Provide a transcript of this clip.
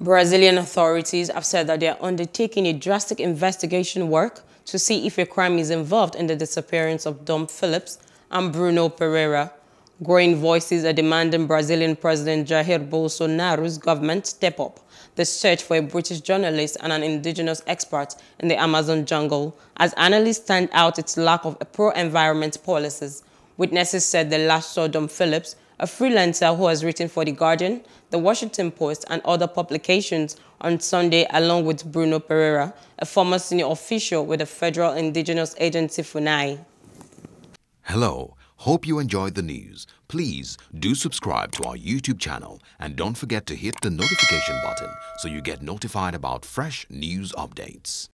Brazilian authorities have said that they are undertaking a drastic investigation work to see if a crime is involved in the disappearance of Dom Phillips and Bruno Pereira. Growing voices are demanding Brazilian President Jair Bolsonaro's government step up the search for a British journalist and an indigenous expert in the Amazon jungle, as analysts stand out its lack of pro-environment policies. Witnesses said they last saw Dom Phillips, a freelancer who has written for The Guardian, The Washington Post and other publications, on Sunday, along with Bruno Pereira, a former senior official with the Federal Indigenous Agency FUNAI. Hello. Hope you enjoyed the news. Please do subscribe to our YouTube channel and don't forget to hit the notification button so you get notified about fresh news updates.